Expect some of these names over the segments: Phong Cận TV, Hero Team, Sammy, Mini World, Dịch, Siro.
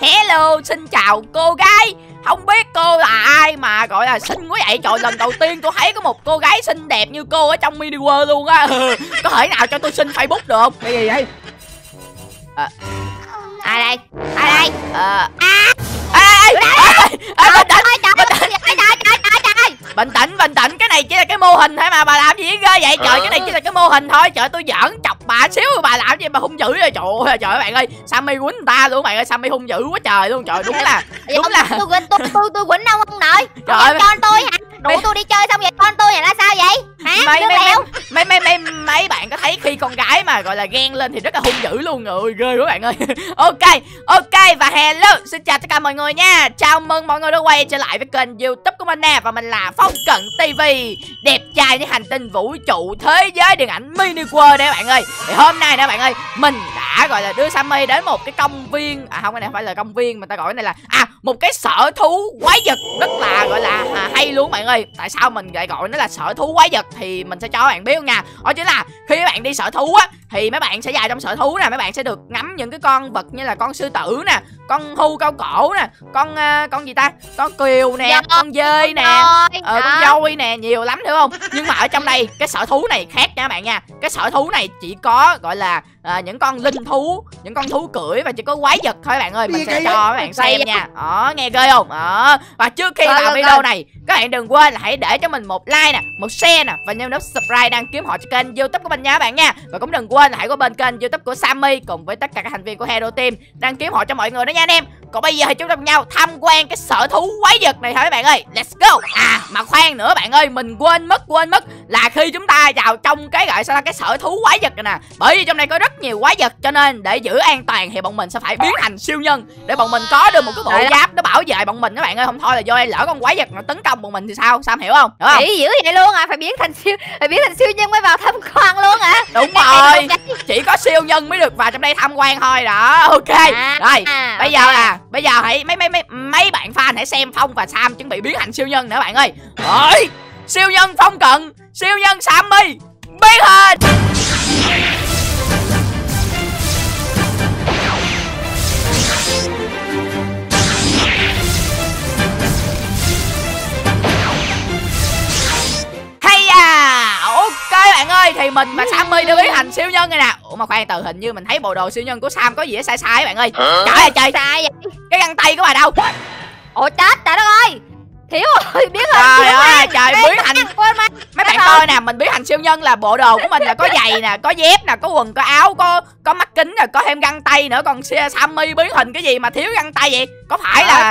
Hello, xin chào cô gái. Không biết cô là ai mà gọi là xinh quá vậy? Trời, lần đầu tiên tôi thấy có một cô gái xinh đẹp như cô ở trong Mini World luôn á. Có thể nào cho tôi xin Facebook được không? Cái gì vậy? Ai đây? Ai đây? Bình tĩnh, cái này chỉ là cái mô hình thôi mà bà làm gì ghê vậy? Trời, cái này chỉ là cái mô hình thôi. Trời, tôi giỡn chọc bà xíu, bà làm gì bà hung dữ rồi. Trời ơi bạn ơi, Sammy quýnh người ta luôn bạn ơi, Sammy hung dữ quá trời luôn. Trời, đúng là tôi quýnh đâu ông nội. Trời ơi, cho tôi hả? Đủ tôi đi chơi xong vậy con tôi là sao vậy? Hả? Mấy bạn có thấy khi con gái mà gọi là ghen lên thì rất là hung dữ luôn, người ghê quá bạn ơi. Ok và hello, xin chào tất cả mọi người nha. Chào mừng mọi người đã quay trở lại với kênh YouTube của mình nè, và mình là Phong Cận TV, đẹp trai trên hành tinh vũ trụ thế giới điện ảnh Mini World đây bạn ơi. Thì hôm nay nè bạn ơi, mình đã gọi là đưa Sammy đến một cái công viên, không, cái này không phải là công viên mà ta gọi cái này là một cái sở thú quái vật rất là gọi là hay luôn bạn ơi. Tại sao mình lại gọi nó là sở thú quái vật thì mình sẽ cho các bạn biết nha. Đó chính là khi các bạn đi sở thú á thì mấy bạn sẽ vào trong sở thú nè, mấy bạn sẽ được ngắm những cái con vật như là con sư tử nè, con hươu cao cổ nè, con gì ta, con cừu nè, con dơi nè, con voi nè, nhiều lắm hiểu không. Nhưng mà ở trong đây cái sở thú này khác nha các bạn nha. Cái sở thú này chỉ có gọi là những con linh thú, những con thú cưỡi và chỉ có quái vật thôi bạn ơi. Mình sẽ cho các bạn xem nha. Nghe ghê không? Và trước khi vào video này, các bạn đừng quên là hãy để cho mình một like nè, một share nè, và nhấn nút subscribe đăng ký họ cho kênh YouTube của mình nha các bạn nha. Và cũng đừng quên là hãy qua bên kênh YouTube của Sammy cùng với tất cả các thành viên của Hero Team đăng ký họ cho mọi người đó nha anh em. Còn bây giờ thì chúng ta cùng nhau tham quan cái sở thú quái vật này thôi các bạn ơi. Let's go. Mà khoan nữa bạn ơi, mình quên mất là khi chúng ta vào trong cái gọi sao là cái sở thú quái vật này nè, bởi vì trong này có rất nhiều quái vật, cho nên để giữ an toàn thì bọn mình sẽ phải biến thành siêu nhân để bọn mình có được một cái bộ giáp nó bảo vệ bọn mình các bạn ơi. Không thôi là vô đây lỡ con quái vật nó tấn công bọn mình thì sao? Sam hiểu không? Hiểu không? Chỉ giữ vậy luôn à? Phải biến thành siêu nhân mới vào tham quan luôn hả? À? Đúng rồi. Chỉ có siêu nhân mới được vào trong đây tham quan thôi đó. Ok. Rồi, bây giờ là bây giờ hãy mấy bạn fan hãy xem Phong và Sam chuẩn bị biến thành siêu nhân nữa bạn ơi. Rồi, siêu nhân Phong Cận, siêu nhân Sammy, biến hình. Ok bạn ơi, thì mình và Sammy đã biến thành siêu nhân này nè. Ủa mà khoan, từ hình như mình thấy bộ đồ siêu nhân của Sam có gì sai sai bạn ơi. Trời ơi trời, sai vậy? Cái găng tay của bà đâu? Ôi chết trời đất ơi, thiếu rồi, biến hình. Trời ơi trời, biến thành mấy bạn coi nè, mình biến thành siêu nhân là bộ đồ của mình là có giày nè, có dép nè, có quần, có áo, có mắt kính nè, có thêm găng tay nữa. Còn Sammy biến hình cái gì mà thiếu găng tay vậy? Có phải là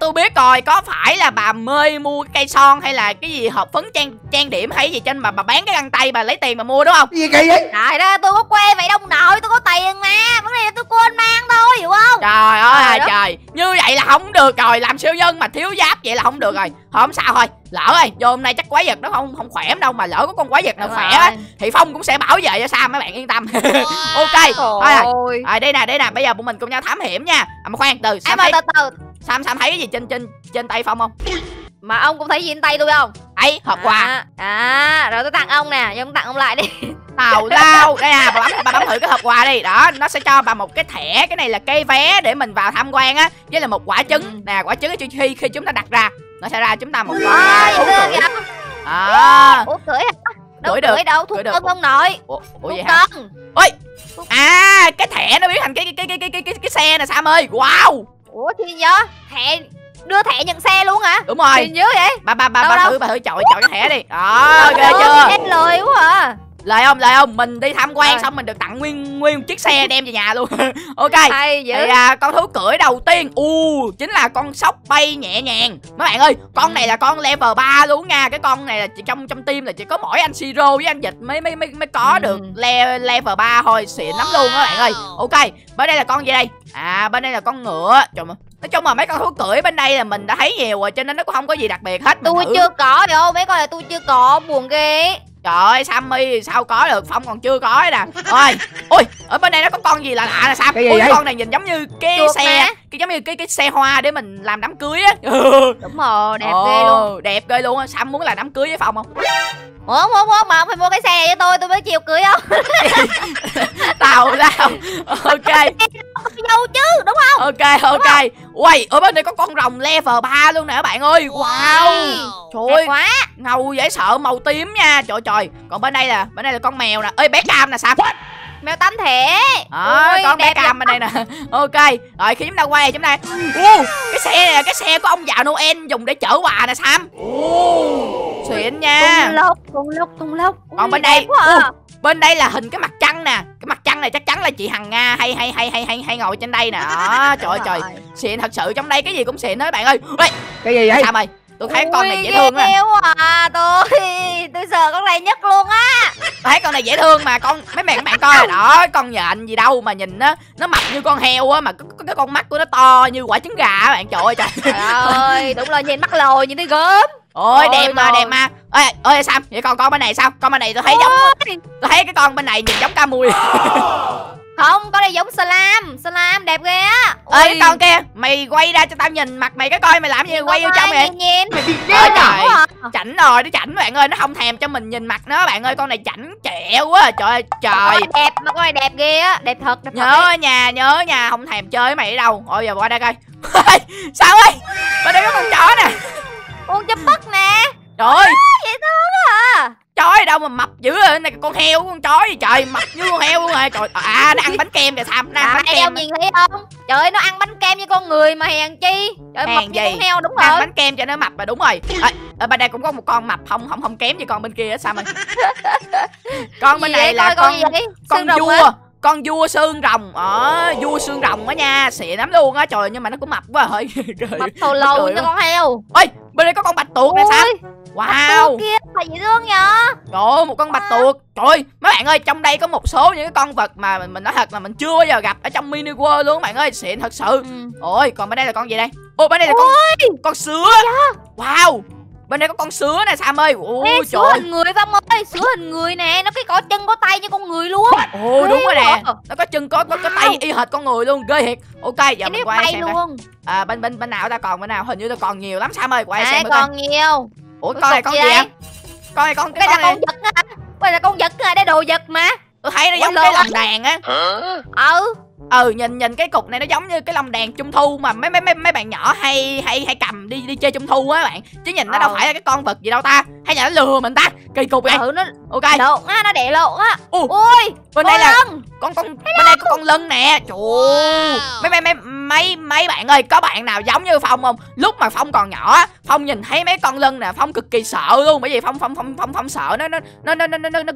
tôi biết rồi, có phải là bà mê mua cái cây son hay là cái gì hộp phấn trang điểm hay gì trên mà bà bán cái găng tay, bà lấy tiền bà mua đúng không? Gì kỳ vậy? Trời ơi, tôi có quê vậy đâu nội, tôi có tiền mà, vấn đề là tôi quên mang thôi hiểu không? Trời ơi trời, như vậy là không được rồi, làm siêu nhân mà thiếu giáp vậy là không được rồi. Không sao thôi, lỡ ơi vô hôm nay chắc quái vật nó không khỏe đâu, mà lỡ có con quái vật nào khỏe á thì Phong cũng sẽ bảo vệ cho Sam, mấy bạn yên tâm. Ok rồi, đây nè bây giờ bọn mình cùng nhau thám hiểm nha. Mà khoan, từ Sam thấy cái gì trên tay Phong không? Mà ông cũng thấy gì trên tay tôi không? Thấy hộp quà. Rồi tôi tặng ông nè, nhưng tặng ông lại đi. Tào lao. Đây nè, bà bấm thử cái hộp quà đi. Đó, nó sẽ cho bà một cái thẻ, cái này là cây vé để mình vào tham quan á, với là một quả trứng. Nè, quả trứng khi chúng ta đặt ra, nó sẽ ra chúng ta một quả thú cưỡi. Ủa cưỡi hả? Cưỡi được. Thuốc cân ông nội. Ủa vậy hả? Ôi. Cái thẻ nó biến thành cái xe nè Sam ơi. Wow. Ủa thì nhớ thẻ, đưa thẻ nhận xe luôn hả? Đúng rồi. Thì nhớ vậy. Bà thử chọi cái thẻ đi. Đó, ghê chưa? Em lời quá à. Lời không? Mình đi tham quan xong mình được tặng nguyên chiếc xe đem về nhà luôn. Ok. Thì con thú cưỡi đầu tiên chính là con sóc bay nhẹ nhàng. Mấy bạn ơi, con này là con level 3 luôn nha. Cái con này là trong team là chỉ có mỗi anh Siro với anh Dịch mới có được level 3 thôi, xịn lắm luôn các bạn ơi. Ok, bên đây là con gì đây? Bên đây là con ngựa. Trời ơi. Nói chung là mấy con thú cưỡi bên đây là mình đã thấy nhiều rồi, cho nên nó cũng không có gì đặc biệt hết. Tôi chưa có đâu, mấy con này tôi chưa có, buồn ghê. Trời ơi, Sammy sao có được, Phong còn chưa có nè. Ôi, ở bên đây nó có con gì lạ nè Sam. Con này nhìn giống như cái chuột xe nè. Giống như cái xe hoa để mình làm đám cưới á. Đúng rồi, đẹp ghê luôn. Đẹp ghê luôn á. Sam muốn làm đám cưới với Phong không? Ủa không mà ông phải mua cái xe này cho tôi mới chịu cưới không? Tào tao. Ok. Đâu chứ, đúng không? Ok, ok. Uầy, ở bên đây có con rồng level 3 luôn nè các bạn ơi. Wow. Trời ơi, quá. Ngầu dễ sợ, màu tím nha. Trời trời. Còn bên đây là con mèo nè. Ơi bé cam nè sao? Mèo tắm thể. Ôi, con bé cam bên đây nè. Ok. Rồi khi chúng ta quay chúng ta. Cái xe này là cái xe của ông già Noel dùng để chở quà nè Sam. Xịn nha. Con lốc. Còn bên đây. Bên đây là hình cái mặt trăng nè. Cái mặt trăng này chắc chắn là chị Hằng Nga hay ngồi trên đây nè. Đó, trời trời. Xịn thật sự, trong đây cái gì cũng xịn hết bạn ơi. Ê, cái gì vậy? Sam ơi, tôi thấy con này dễ thương quá. À, tôi sợ con này nhất luôn á. Tôi thấy con này dễ thương mà con mấy bạn coi đó, con nhện gì đâu mà nhìn nó mập như con heo á mà cái con mắt của nó to như quả trứng gà á bạn. Trời ơi trời. Ơi, đúng là nhìn mắt lồi như thấy gớm. Ôi đẹp mà, đẹp mà. Ơi Sam, vậy còn con bên này sao? Con bên này tôi thấy giống, tôi thấy cái con bên này nhìn giống cá mui. Không, con này giống Slam đẹp ghê á. Ơi cái con kia, mày quay ra cho tao nhìn mặt mày cái coi mày làm gì, quay vô trong vậy. Trời ơi, chảnh rồi, nó chảnh bạn ơi, nó không thèm cho mình nhìn mặt nó bạn ơi, con này chảnh chẹo quá. Trời trời. Đẹp mà con này đẹp ghê á, đẹp thật. Nhớ nha, không thèm chơi với mày ở đâu. Ôi giờ qua đây coi. Sao ơi? Bên đây có con chó nè. Con chó bắt nè. Trời ơi. Dễ thương à. Chói đâu mà mập dữ vậy? Này con heo con chói gì trời, mập như con heo luôn rồi. Trời à, nó ăn bánh kem kìa Sam, nó ăn bánh kem. Nhìn thấy không? Trời ơi, nó ăn bánh kem như con người mà hèn chi. Trời mập như con heo đúng rồi. Ăn bánh kem cho nó mập mà đúng rồi. Ở bên đây cũng có một con mập không kém gì con bên kia á Sam ơi. Con bên này là con vua xương rồng. Vua xương rồng á nha, xịn lắm luôn á. Trời, nhưng mà nó cũng mập quá rồi. Mập thầu lầu như con heo. Ơi, bên đây có con bạch tuộc nè Sam. Wow, kia phải dễ thương nhở. Trời, một con bạch tuộc. Trời, mấy bạn ơi, trong đây có một số những cái con vật mà mình nói thật là mình chưa bao giờ gặp ở trong Mini World luôn bạn ơi, xịn thật sự. Ôi, còn bên đây là con gì đây? Ô, bên đây là con sứa. Wow. Bên đây có con sứa nè Sam ơi. Ôi sứa hình người Phong ơi, sứa hình người nè, nó cái có chân có tay như con người luôn. Ồ đúng rồi nè. Nó có chân có tay y hệt con người luôn, ghê thiệt. Ok, giờ mình quay xem luôn. Bên nào ta còn bên nào? Hình như ta còn nhiều lắm Sam ơi, quay xem coi. Còn nhiều. Ủa con này con gì vậy? Con này con cái con vật á. Con là con vật á, đây đồ vật mà. Tôi thấy nó giống cái lồng đèn á. Nhìn cái cục này nó giống như cái lồng đèn trung thu mà mấy bạn nhỏ hay cầm đi chơi trung thu á bạn. Chứ nhìn nó đâu phải là cái con vật gì đâu ta. Hay là nó lừa mình ta. Kỳ cục này. Nó ok. Lộn á, nó đè lộn á. Ui, bên đây là bên đây có con lân nè. Trời. Mấy bạn ơi, có bạn nào giống như Phong không? Lúc mà Phong còn nhỏ, Phong nhìn thấy mấy con lân nè, Phong cực kỳ sợ luôn, bởi vì Phong sợ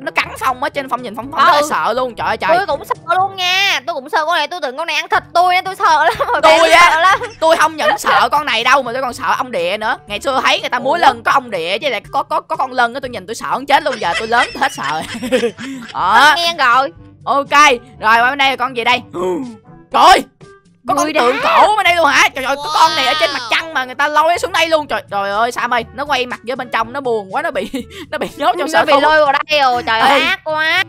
nó cắn Phong á, trên Phong nhìn Phong rất là sợ luôn. Trời ơi trời. Tôi cũng sợ luôn nha. Tôi cũng sợ con này, tôi tưởng con này ăn thịt tôi nên tôi sợ lắm. Tôi không những sợ con này đâu mà tôi còn sợ ong địa nữa. Ngày xưa thấy người ta múa lân có ong địa chứ lại có con lân á, tôi nhìn tôi sợ không chết luôn, giờ tôi lớn hết sợ. Nghe rồi. Ok, rồi bên đây là con gì đây? Trời ơi. Có con tượng cổ bên đây luôn hả? Trời ơi, có con này ở trên mặt trăng mà người ta lôi xuống đây luôn. Trời ơi Sam ơi, nó quay mặt vô bên trong, nó buồn quá, nó bị nhốt trong sở thú. Nó bị lôi vào đây rồi, trời ơi ác quá.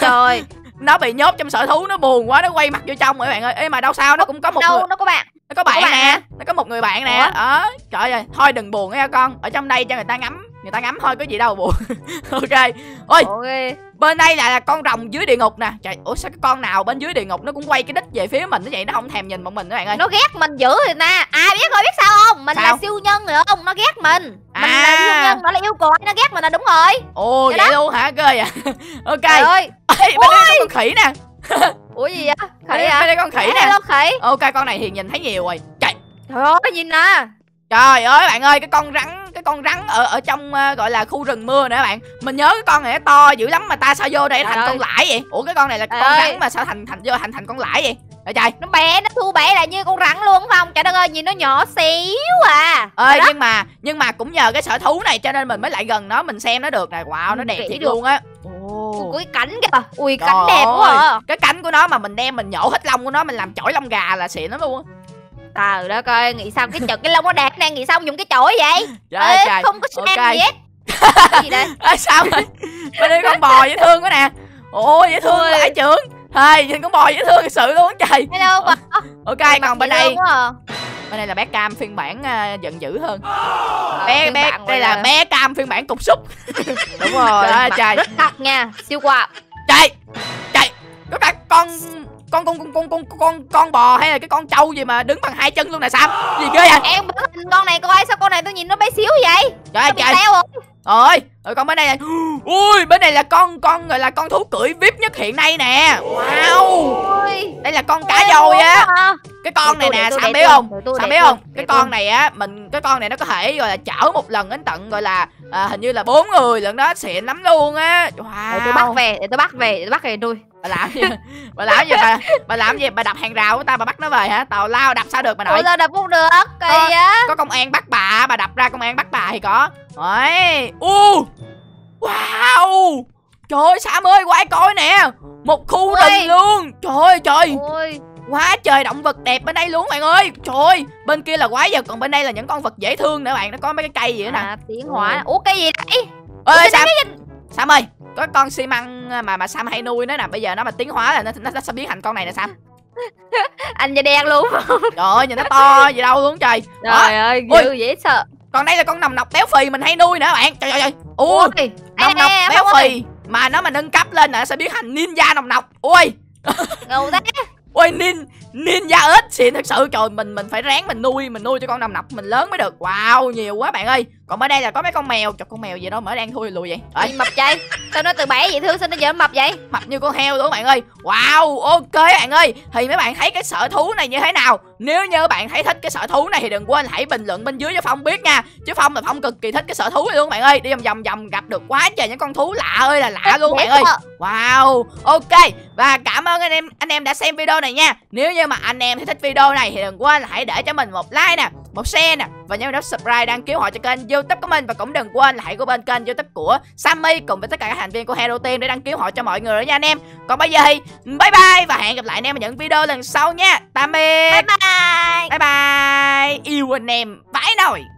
Trời. Nó bị nhốt trong sở thú, nó buồn quá, nó quay mặt vô trong rồi bạn ơi. Ê mà đâu sao nó cũng có một người. Nó có bạn. Nó có bạn nè. Nó có một người bạn nè. Đó. Trời ơi, thôi đừng buồn nha con. Ở trong đây cho người ta ngắm. Người ta ngắm thôi có gì đâu buồn. Ok. Ôi. Bên đây là con rồng dưới địa ngục nè. Trời, ủa sao cái con nào bên dưới địa ngục nó cũng quay cái đít về phía mình nó vậy, nó không thèm nhìn bọn mình các bạn ơi. Nó ghét mình dữ rồi ta. Ai biết rồi, biết sao không? Mình là siêu nhân nữa không? Nó ghét mình. Mình là siêu nhân, nó là yêu cùi, nó ghét mình là đúng rồi. Ồ vậy luôn hả? Ghê vậy. Ok. Trời ơi. Bên đây có con khỉ nè. Ủa gì vậy? Khỉ hả? Bên đây con khỉ nè. Ok, con này thì nhìn thấy nhiều rồi. Trời ơi, nhìn nè. Trời ơi bạn ơi, cái con rắn ở trong gọi là khu rừng mưa nữa bạn. Mình nhớ cái con này nó to dữ lắm mà ta sao vô đây thành con lãi vậy? Ủa cái con này là con rắn mà sao thành con lãi vậy? Trời trời, nó bé, nó thu bé là như con rắn luôn không? Trời đất ơi, nhìn nó nhỏ xíu à. Ơi nhưng mà cũng nhờ cái sở thú này cho nên mình mới lại gần nó, mình xem nó được nè. Wow, nó đẹp thiệt luôn á. Cái cánh kìa. Ui cánh đẹp quá. Cái cánh của nó mà mình đem mình nhổ hết lông của nó, mình làm chổi lông gà là xịn lắm luôn á. Trời đất ơi, nghĩ sao cái lông nó đẹp nè, nghĩ sao không dùng cái chổi vậy? Trời ơi, không có sang gì hết. Cái gì đây? Sao vậy? Bên đây con bò dễ thương quá nè. Ôi dễ thương đại trưởng. Nhìn con bò dễ thương thật sự luôn trời. Hello bò. Ok, còn bên đây. Bên đây là bé Cam phiên bản giận dữ hơn. Đây là bé Cam phiên bản cục súc. Đúng rồi đó, trời. Rất thật nha, siêu quà. Trời, trời, đúng là con bò hay là cái con trâu gì mà đứng bằng hai chân luôn nè Sam. Gì ghê vậy? Em con này coi, sao con này tôi nhìn nó bé xíu vậy? Trời trời. Ơi, rồi con bên đây này. Ui, bên này là con gọi là con thú cưỡi VIP nhất hiện nay nè. Wow. Đây là con cá voi á. Cái con này nè, Sam biết không? Sam biết không? Cái con này á, cái con này nó có thể gọi là chở một lần đến tận gọi là hình như là 4 người lận đó, xịn lắm luôn á. Wow. Để tôi bắt về, nuôi. Bà làm gì? Bà làm gì? Bà đập hàng rào của ta, bà bắt nó về hả? Tào lao đập sao được bà nội? Tào đập không được, kỳ á. Có công an bắt bà đập ra công an bắt bà thì có. Ôi, wow, trời ơi Sam ơi, qua coi nè, một khu rừng luôn, trời trời, quá trời động vật đẹp bên đây luôn bạn ơi, trời, bên kia là quái vật, còn bên đây là những con vật dễ thương nữa bạn, nó có mấy cái cây gì nữa nè, tiến hóa, ủa cây gì đấy, ơi Sam, Sam ơi, có con xi măng mà Sam hay nuôi nó nè, bây giờ nó mà tiến hóa là nó sẽ biến thành con này nè Sam. Anh da đen luôn, trời ơi nhìn nó to gì đâu luôn trời, trời ơi, dễ sợ. Còn đây là con nòng nọc béo phì mình hay nuôi nữa bạn. Trời ơi. Ui, nòng nọc béo phì mà nó mà nâng cấp lên là nó sẽ biến thành ninja nòng nọc. Ui. Ngầu thế. Ui ninja ếch xịn thật sự. Trời, mình phải ráng mình nuôi cho con nòng nọc mình lớn mới được. Wow, nhiều quá bạn ơi. Còn ở đây là có mấy con mèo. Trời, con mèo gì đâu mà đang thui lùi vậy? Ơi mập chay. Sao nó từ bé dễ thương sao nó giờ mập vậy? Mập như con heo luôn bạn ơi. Wow, ok bạn ơi. Thì mấy bạn thấy cái sở thú này như thế nào? Nếu như bạn thấy thích cái sở thú này thì đừng quên hãy bình luận bên dưới cho Phong biết nha. Chứ Phong là Phong cực kỳ thích cái sở thú này luôn bạn ơi. Đi vòng gặp được quá trời những con thú lạ ơi là lạ luôn bạn ơi. Wow, ok. Và cảm ơn anh em đã xem video này nha. Nếu như mà anh em thấy thích video này thì đừng quên hãy để cho mình một like nè, một share nè và nhớ nút subscribe đăng ký họ cho kênh YouTube của mình, và cũng đừng quên là hãy qua bên kênh YouTube của Sammy cùng với tất cả các thành viên của Hero Team để đăng ký họ cho mọi người nữa nha anh em. Còn bây giờ thì bye bye và hẹn gặp lại anh em ở những video lần sau nha. Tạm biệt. Bye bye. Bye bye. Yêu anh em vãi nồi.